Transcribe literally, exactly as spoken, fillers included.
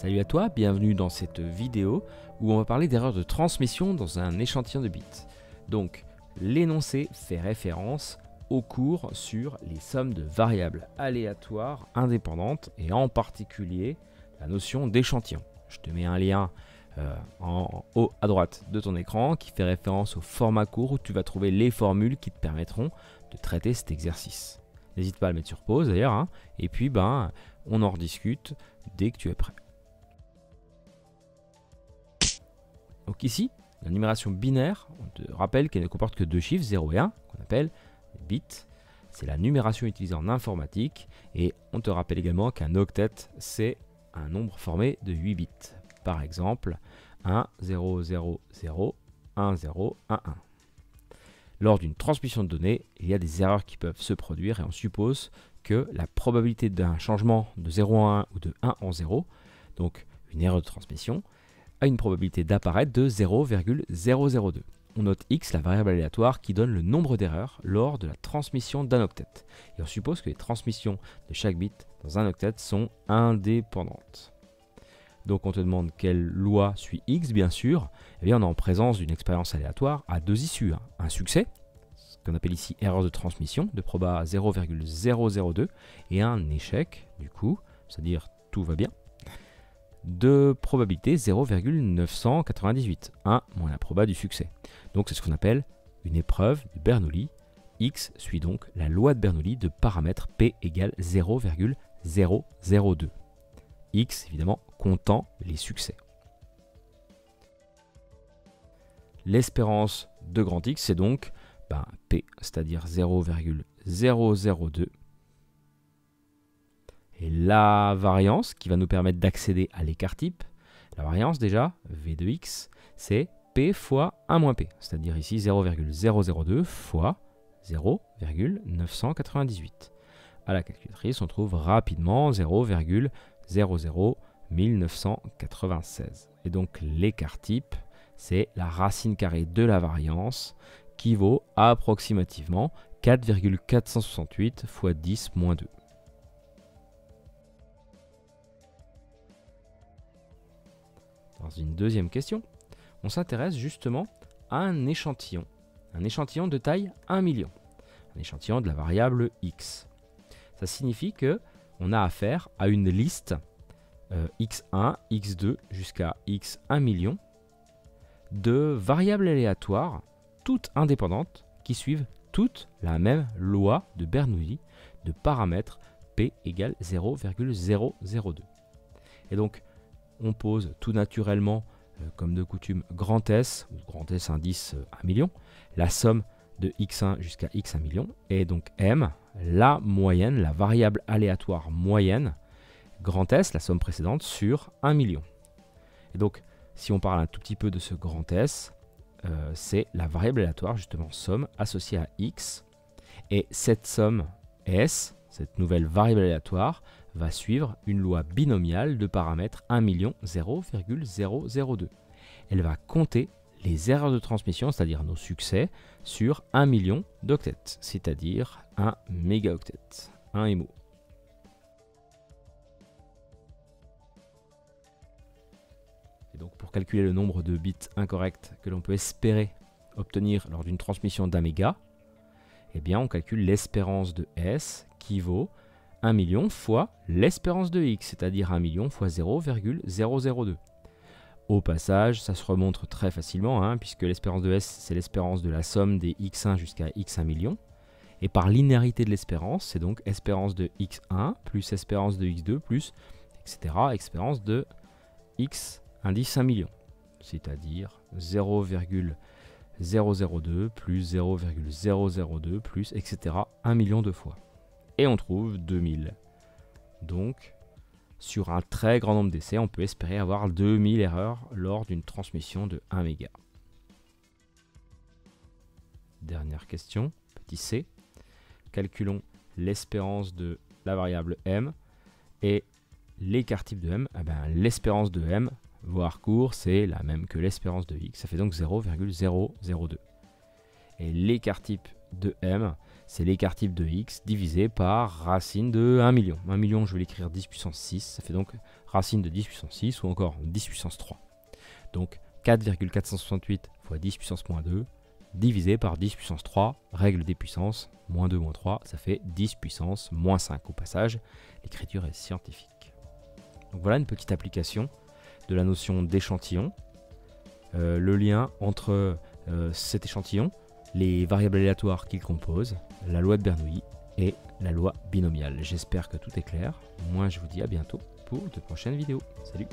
Salut à toi, bienvenue dans cette vidéo où on va parler d'erreurs de transmission dans un échantillon de bits. Donc l'énoncé fait référence au cours sur les sommes de variables aléatoires, indépendantes et en particulier la notion d'échantillon. Je te mets un lien euh, en haut à droite de ton écran qui fait référence au format court où tu vas trouver les formules qui te permettront de traiter cet exercice. N'hésite pas à le mettre sur pause d'ailleurs, hein, et puis ben, on en rediscute dès que tu es prêt. Donc ici, la numération binaire, on te rappelle qu'elle ne comporte que deux chiffres, zéro et un, qu'on appelle les bits. C'est la numération utilisée en informatique, et on te rappelle également qu'un octet, c'est un nombre formé de huit bits. Par exemple, un zéro zéro zéro un zéro un un. Lors d'une transmission de données, il y a des erreurs qui peuvent se produire et on suppose que la probabilité d'un changement de zéro en un ou de un en zéro, donc une erreur de transmission, a une probabilité d'apparaître de zéro virgule zéro zéro deux. On note x, la variable aléatoire qui donne le nombre d'erreurs lors de la transmission d'un octet. Et on suppose que les transmissions de chaque bit dans un octet sont indépendantes. Donc on te demande quelle loi suit X, bien sûr. Eh bien, on est en présence d'une expérience aléatoire à deux issues. Un succès, ce qu'on appelle ici erreur de transmission, de proba zéro virgule zéro zéro deux, et un échec, du coup, c'est-à-dire tout va bien, de probabilité zéro virgule neuf cent quatre-vingt-dix-huit, un moins la proba du succès. Donc c'est ce qu'on appelle une épreuve de Bernoulli. X suit donc la loi de Bernoulli de paramètre P égale zéro virgule zéro zéro deux. X, évidemment, comptant les succès. L'espérance de grand X, c'est donc ben, P, c'est-à-dire zéro virgule zéro zéro deux. Et la variance qui va nous permettre d'accéder à l'écart type, la variance déjà, V de X, c'est P fois un moins P, c'est-à-dire ici zéro virgule zéro zéro deux fois zéro virgule neuf cent quatre-vingt-dix-huit. À la calculatrice, on trouve rapidement zéro virgule zéro zéro mille neuf cent quatre-vingt-seize. Et donc l'écart type, c'est la racine carrée de la variance qui vaut approximativement quatre virgule quatre cent soixante-huit fois dix moins deux. Dans une deuxième question, on s'intéresse justement à un échantillon. Un échantillon de taille un million. Un échantillon de la variable X. Ça signifie que on a affaire à une liste euh, x un, x deux jusqu'à x un million de variables aléatoires, toutes indépendantes, qui suivent toutes la même loi de Bernoulli de paramètre P égale zéro virgule zéro zéro deux. Et donc, on pose tout naturellement, euh, comme de coutume, grand S, ou grand S indice euh, un million, la somme de x un jusqu'à x un million, et donc M, la moyenne, la variable aléatoire moyenne, grand S, la somme précédente, sur un million. Et donc, si on parle un tout petit peu de ce grand S, euh, c'est la variable aléatoire, justement, somme, associée à X, et cette somme S, cette nouvelle variable aléatoire, va suivre une loi binomiale de paramètre un million zéro virgule zéro zéro deux. Elle va compter les erreurs de transmission, c'est-à-dire nos succès, sur un million d'octets, c'est-à-dire un mégaoctet, un M O. Et donc pour calculer le nombre de bits incorrects que l'on peut espérer obtenir lors d'une transmission d'un méga, eh bien on calcule l'espérance de S qui vaut un million fois l'espérance de X, c'est-à-dire un million fois zéro virgule zéro zéro deux. Au passage, ça se remontre très facilement, hein, puisque l'espérance de S, c'est l'espérance de la somme des x un jusqu'à x un million. Et par linéarité de l'espérance, c'est donc espérance de x un plus espérance de x deux plus, et cetera, espérance de x indice un million, c'est-à-dire zéro virgule zéro zéro deux plus zéro virgule zéro zéro deux plus, et cetera, un million de fois. Et on trouve deux mille. Donc, sur un très grand nombre d'essais, on peut espérer avoir deux mille erreurs lors d'une transmission de un méga. Dernière question, petit c. Calculons l'espérance de la variable m et l'écart type de m. Eh ben, l'espérance de m, voire court, c'est la même que l'espérance de x. Ça fait donc zéro virgule zéro zéro deux. Et l'écart type de m, c'est l'écart type de x divisé par racine de un million. un million, je vais l'écrire dix puissance six, ça fait donc racine de dix puissance six ou encore dix puissance trois. Donc quatre virgule quatre cent soixante-huit fois dix puissance moins deux divisé par dix puissance trois, règle des puissances, moins deux, moins trois, ça fait dix puissance moins cinq. Au passage, l'écriture est scientifique. Donc voilà une petite application de la notion d'échantillon. Euh, le lien entre euh, cet échantillon, les variables aléatoires qu'il compose, la loi de Bernoulli et la loi binomiale. J'espère que tout est clair. Moi, je vous dis à bientôt pour de prochaines vidéos. Salut!